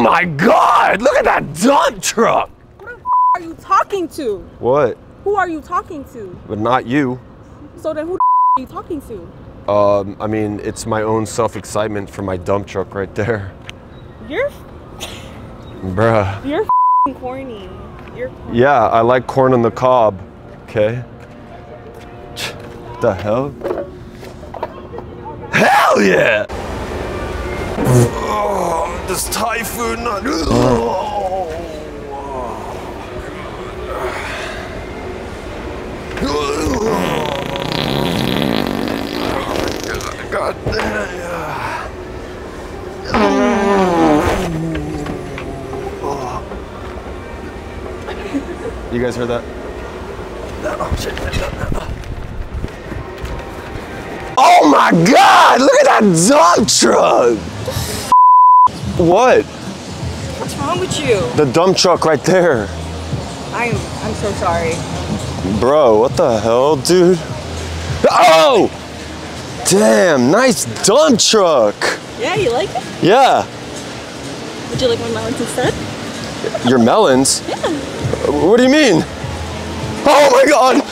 Oh my God, look at that dump truck. Who the are you talking to? What? Who are you talking to? But not you. So then who the are you talking to? I mean, it's my own self-excitement for my dump truck right there. You're... Bruh. You're corny. You're corny. Yeah, I like corn on the cob. Okay. The hell? Hell yeah! Oh, this Thai food not. Oh, God damn! You guys heard that? Oh shit! Oh my God! Look at that dump truck! What? What's wrong with you? The dump truck right there. I'm so sorry. Bro, what the hell, dude? Oh! Damn! Nice dump truck. Yeah, you like it? Yeah. Would you like my melons instead? Your melons? Yeah. What do you mean? Oh my God!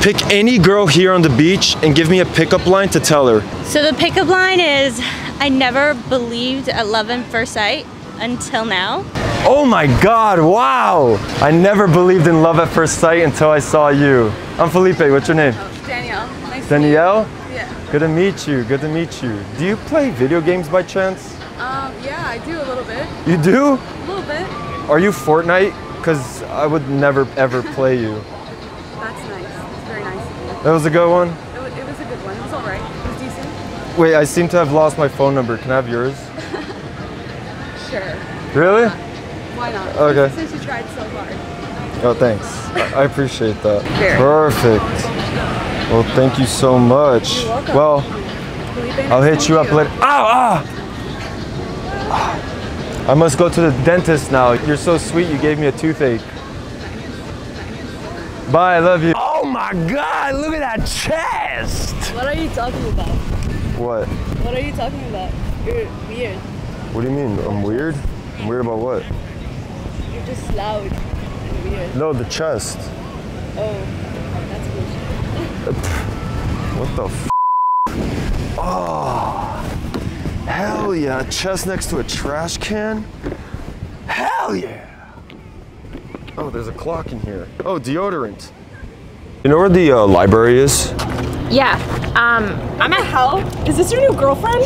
Pick any girl here on the beach and give me a pickup line to tell her. So the pickup line is, I never believed at love at first sight until now. Oh my God, wow! I never believed in love at first sight until I saw you. I'm Felipe, what's your name? Oh, Danielle. Nice Danielle? To meet you. Yeah. Good to meet you, good to meet you. Do you play video games by chance? Yeah, I do a little bit. You do? A little bit. Are you Fortnite? Because I would never ever play you. That's nice. That's very nice. That was a good one? It was a good one. It was alright. It was decent. Wait, I seem to have lost my phone number. Can I have yours? Sure. Really? Why not? Okay. Since you tried so hard. Oh, thanks. I appreciate that. Fair. Perfect. Well, thank you so much. You're welcome. Well, I'll hit you up later. Ow! Ah! I must go to the dentist now. You're so sweet, you gave me a toothache. Bye, I love you. Oh my God, look at that chest! What are you talking about? What? What are you talking about? You're weird. What do you mean? I'm weird? I'm weird about what? You're just loud and weird. No, the chest. Oh, that's bullshit. What the f***? Oh. Hell yeah, a chest next to a trash can? Hell yeah! Oh, there's a clock in here. Oh, deodorant. You know where the library is? Yeah, I'm at hell. Is this your new girlfriend?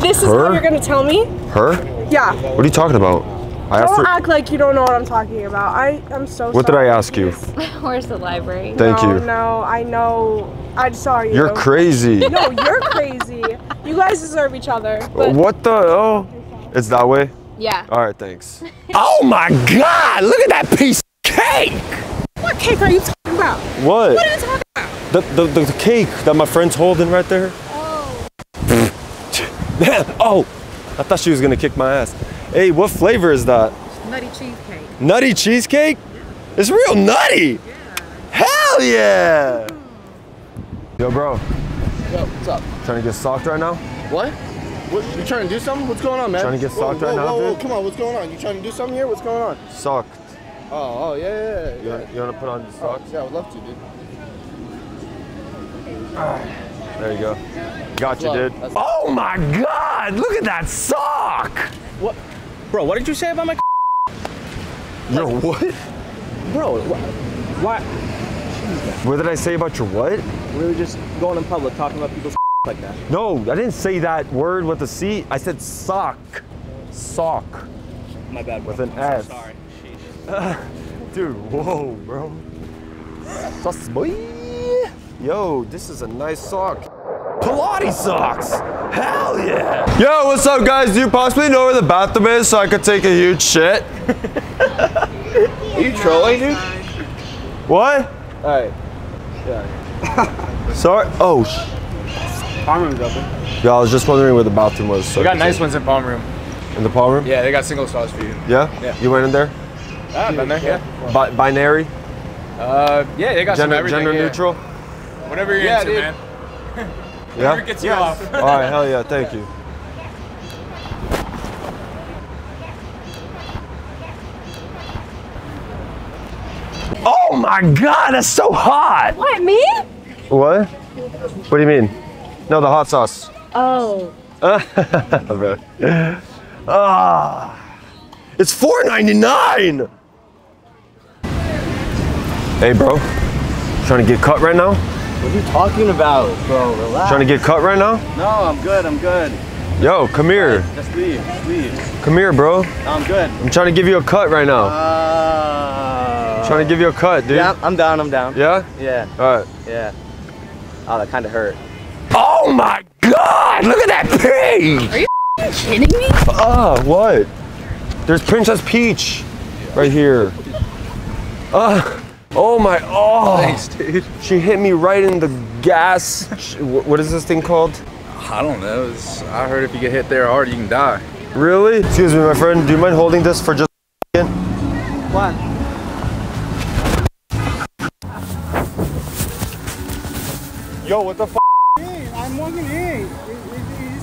This is what you're gonna tell me? Her? Yeah. What are you talking about? Don't act like you don't know what I'm talking about. I'm so sorry. What did I ask you? Where's the library? Thank you. No, I know. I'm sorry. You're crazy. No, you're crazy. You guys deserve each other. What the? Oh, it's that way? Yeah. All right, thanks. Oh my God, look at that piece of cake. What cake are you talking about? What? What are you talking about? The cake that my friend's holding right there. Oh. Oh, I thought she was gonna kick my ass. Hey, what flavor is that? Nutty cheesecake. Nutty cheesecake? Yeah. It's real nutty. Yeah. Hell yeah. Yo, bro. Yo, what's up? Trying to get socked right now? What? You trying to do something? What's going on, man? Trying to get socked right now, dude? Come on, what's going on? You trying to do something here? What's going on? Socked. Oh, yeah. You want to put on the socks? Oh, yeah, I would love to, dude. There you go. Gotcha, dude. Oh my God, look at that sock! What? Bro, what did you say about my Bro, what? Bro, what? What did I say about your what? We were just going in public talking about people's like that. No, I didn't say that word with a C. I said sock. Sock. My bad, bro. With an S. So sorry. Dude, whoa, bro. Sus boy. Yo, this is a nice sock. Pilates socks. Hell yeah. Yo, what's up, guys? Do you possibly know where the bathroom is so I could take a huge shit? Are you trolling, dude? What? Alright. Yeah. Sorry. Oh, palm room's open. Yeah, I was just wondering where the bathroom was. So we got nice ones in palm room. In the palm room? Yeah, they got single stalls for you. Yeah? Yeah. You went in there? Ah, I've been there, yeah. Binary? Yeah, they got some everything. Gender neutral? Whatever you're into, dude. Man. Whatever gets you off. Alright, hell yeah, thank you. Oh my God, that's so hot. What, me? What? What do you mean? No, the hot sauce. Oh. It's $4.99. Hey, bro. Trying to get cut right now? What are you talking about, bro? Relax. Trying to get cut right now? No, I'm good. I'm good. Yo, come here. Right, just leave. Come here, bro. No, I'm good. I'm trying to give you a cut right now. I'm trying to give you a cut, dude. Yeah, I'm down. I'm down. Yeah? Yeah. All right. Yeah. Oh, that kind of hurt. Oh my God! Look at that pig! Are you kidding me? What? There's Princess Peach right here. Oh my, oh! Thanks, dude. She hit me right in the gas. What is this thing called? I don't know. I heard if you get hit there hard, you can die. Really? Excuse me, my friend. Do you mind holding this for just a second? What? Yo, what the f***? Hey, I'm walking here. You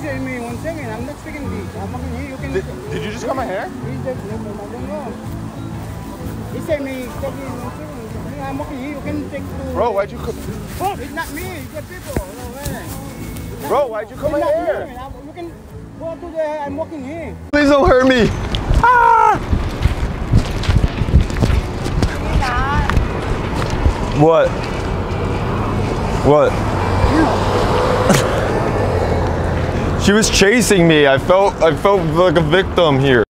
said me 1 second. I'm not speaking English. I'm walking here. You can... Did you just cut my hair? He said me 1 second. I'm okay. You can take to... Bro, why'd you come? Bro, it's not me. It's the people. No, bro, why'd you come in here? You can go to the... I'm walking here. Please don't hurt me. Ah! What? What? No. She was chasing me. I felt like a victim here.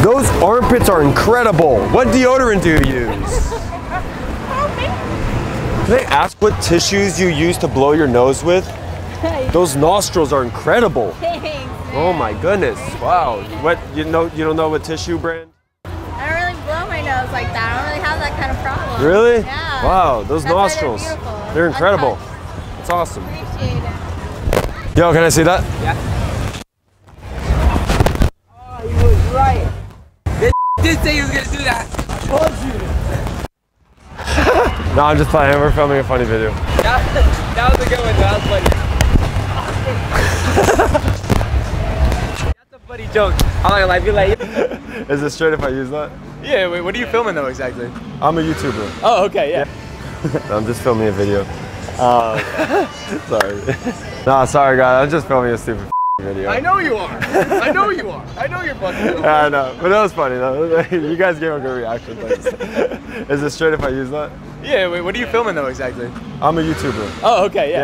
Those armpits are incredible. What deodorant do you use? Can I ask what tissues you use to blow your nose with? Those nostrils are incredible. Oh my goodness! Wow. What, you don't know what tissue brand? I don't really blow my nose like that. I don't really have that kind of problem. Really? Yeah. Wow. Those nostrils. They're incredible. That's awesome. Appreciate it. Yo, can I see that? Yeah. Did say he was gonna do that. I told you. No, I'm just playing. We're filming a funny video. That was a good one. That was funny. That's a funny joke. I'm not gonna lie. Be like, is it straight if I use that? Yeah. Wait. What are you filming though exactly? I'm a YouTuber. Oh, okay. Yeah. I'm just filming a video. Oh. Okay. Sorry. Nah, sorry, guys. I'm just filming a stupid video. I know you are. I know you are. I know you're fucking. I know, but that was funny though. You guys gave a good reaction. Is it straight if I use that? Yeah. Wait. What are you filming though exactly? I'm a YouTuber. Oh, okay. Yeah.